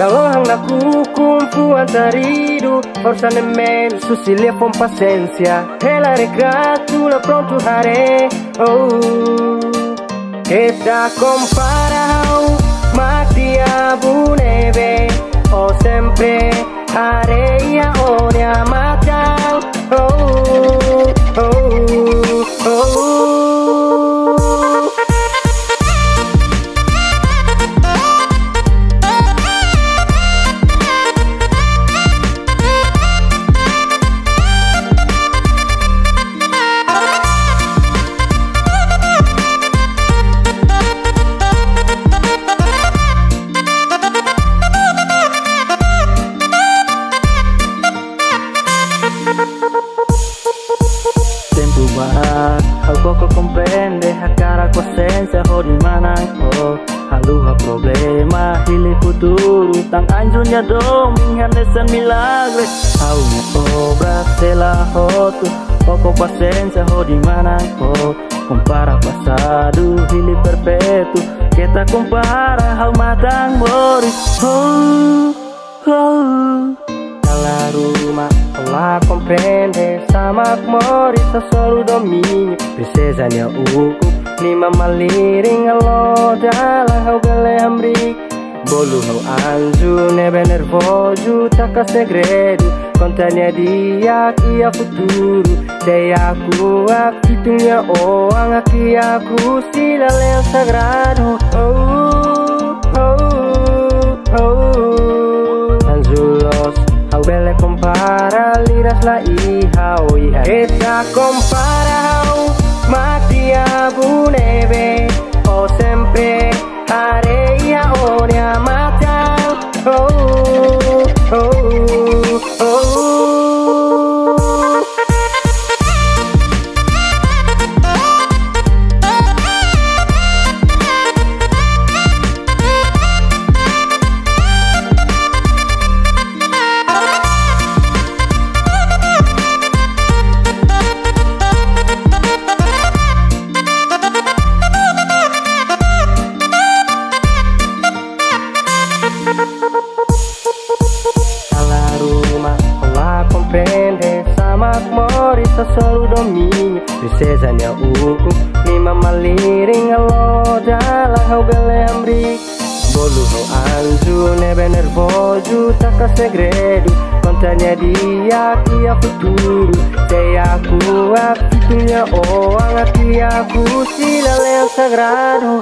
Kalau hang hukum fuanta ridu, forza nemmeno su si le con pazienza. E la regratula pronto hare, oh. E da comparau, ma ti abuneve, o sempre areia one amatau, oh, oh, oh. Poco comprende a cara qua senza hori manangko haluha problema hili futuro tang anjunya dong minhanesan milagre aunya obra tela hotu poco pasenza hori manangko compara pasado hili perpetu kita compara hau matang mori oh oh la Roma la comprende sama morita solo dominio precisa nya uku lima maliring lo dalah gale amri bolu ho anju ne benervoju taka segredo contania dia kia futuro de aku akitunya o angaki aku silale sagrado oh oh oh anjulos Hau belle compara liras la hija hoy esta compara mati abuneve o sempre areia onia mata oh oh oh solo dominio princesa nya uku lima maliring lo dalah hau gale amri bolu hau anju ne bener boju taka segredo contanya dia kia futuro te aku apitunya o angati aku silale sagrado